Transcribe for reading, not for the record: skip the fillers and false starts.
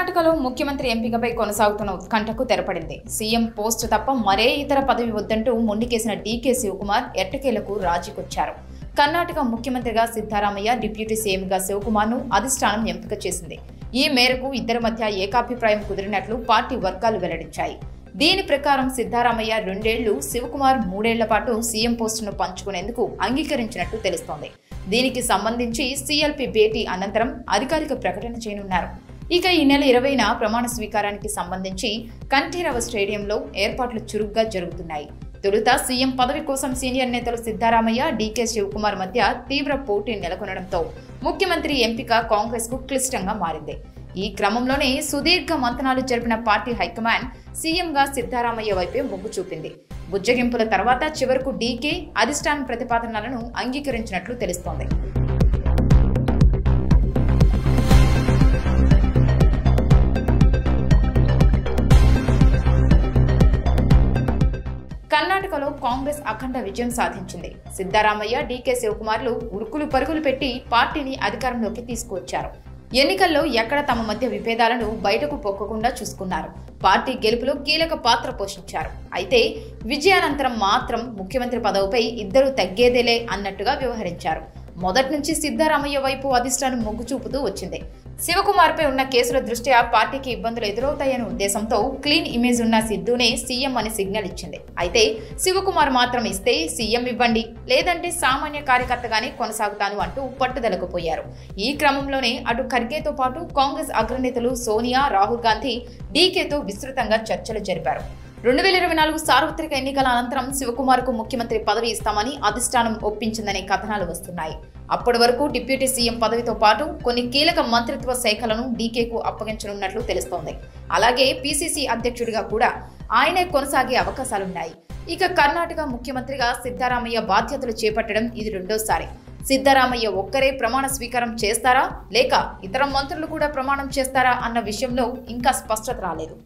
కర్ణాటకలో ముఖ్యమంత్రి ఎంపికపై కొనసాగుతున్న ఉత్కంఠకు తెరపడింది. సీఎం పోస్టు తప్ప మరే ఇతర పదవి వద్దంటూ మొండికేసిన డీకే శివకుమార్ ఎట్టకేలకు రాజీకొచ్చారు. కర్ణాటక ముఖ్యమంత్రిగా సిద్ధారామయ్య, డిప్యూటీ సీఎంగా శివకుమార్ను అధిష్టానం ఎంపిక చేసింది. ఈ మేరకు ఇద్దరి మధ్య ఏకాభిప్రాయం కుదిరినట్లు పార్టీ వర్గాలు వెల్లడించాయి. దీని ప్రకారం సిద్ధారామయ్య 2 ఏళ్లు, శివకుమార్ 3 ఏళ్ల పాటు సీఎం పోస్టును పంచుకునేందుకు అంగీకరించినట్టు తెలుస్తోంది. దీనికి సంబంధించి సీఎల్పీ భేటీ అనంతరం అధికారిక ప్రకటన చేయనున్నారు. ఇక ఈ నెల 20న ప్రమాణ స్వీకారానికి సంబంధించి కంఠీరవ స్టేడియంలో ఏర్పాట్లు చురుగ్గా జరుగుతున్నాయి. తొలుత సీఎం పదవి కోసం సీనియర్ నేతలు సిద్ధారామయ్య, డీకే శివకుమార్ మధ్య తీవ్ర పోటీ నెలకొనడంతో ముఖ్యమంత్రి ఎంపిక కాంగ్రెస్ కు క్లిష్టంగా మారింది. ఈ క్రమంలోనే సుదీర్ఘ మంతనాలు జరిపిన పార్టీ హైకమాండ్ సీఎంగా సిద్ధారామయ్య వైపే మొగ్గు చూపింది. బుజ్జగింపుల తర్వాత చివరకు డీకే అధిష్టానం ప్రతిపాదనలను అంగీకరించినట్లు తెలుస్తోంది. కర్ణాటకలో కాంగ్రెస్ అఖండ విజయం సాధించింది. సిద్ధారామయ్య, డీకే శివకుమార్లు ఉరుకులు పరుగులు పెట్టి పార్టీని అధికారంలోకి తీసుకువచ్చారు. ఎన్నికల్లో ఎక్కడ తమ మధ్య విభేదాలను బయటకు పొక్కకుండా చూసుకున్నారు. పార్టీ గెలుపులో కీలక పాత్ర పోషించారు. అయితే విజయానంతరం మాత్రం ముఖ్యమంత్రి పదవిపై ఇద్దరూ తగ్గేదేలే అన్నట్టుగా వ్యవహరించారు. మొదటి నుంచి సిద్ధారామయ్య వైపు అధిష్టానం మొగ్గు చూపుతూ వచ్చింది. శివకుమార్పై ఉన్న కేసుల దృష్ట్యా పార్టీకి ఇబ్బందులు ఎదురవుతాయనే ఉద్దేశంతో క్లీన్ ఇమేజ్ ఉన్న సిద్ధునే సీఎం అని సిగ్నల్ ఇచ్చింది. అయితే శివకుమార్ మాత్రం ఇస్తే సీఎం ఇవ్వండి, లేదంటే సామాన్య కార్యకర్తగానే కొనసాగుతాను అంటూ పట్టుదలకు పోయారు. ఈ క్రమంలోనే అటు ఖర్గేతో పాటు కాంగ్రెస్ అగ్రనేతలు సోనియా, రాహుల్ గాంధీ డీకేతో విస్తృతంగా చర్చలు జరిపారు. 2024 సార్వత్రిక ఎన్నికల అనంతరం శివకుమార్కు ముఖ్యమంత్రి పదవి ఇస్తామని అధిష్టానం ఒప్పించిందనే కథనాలు వస్తున్నాయి. అప్పటి వరకు డిప్యూటీ సీఎం పదవితో పాటు కొన్ని కీలక మంత్రిత్వ శాఖలను డీకేకు అప్పగించనున్నట్లు తెలుస్తోంది. అలాగే పీసీసీ అధ్యక్షుడిగా కూడా ఆయనే కొనసాగే అవకాశాలున్నాయి. ఇక కర్ణాటక ముఖ్యమంత్రిగా సిద్ధారామయ్య బాధ్యతలు చేపట్టడం ఇది రెండోసారి. సిద్ధారామయ్య ఒక్కరే ప్రమాణ స్వీకారం చేస్తారా లేక ఇతర మంత్రులు కూడా ప్రమాణం చేస్తారా అన్న విషయంలో ఇంకా స్పష్టత రాలేదు.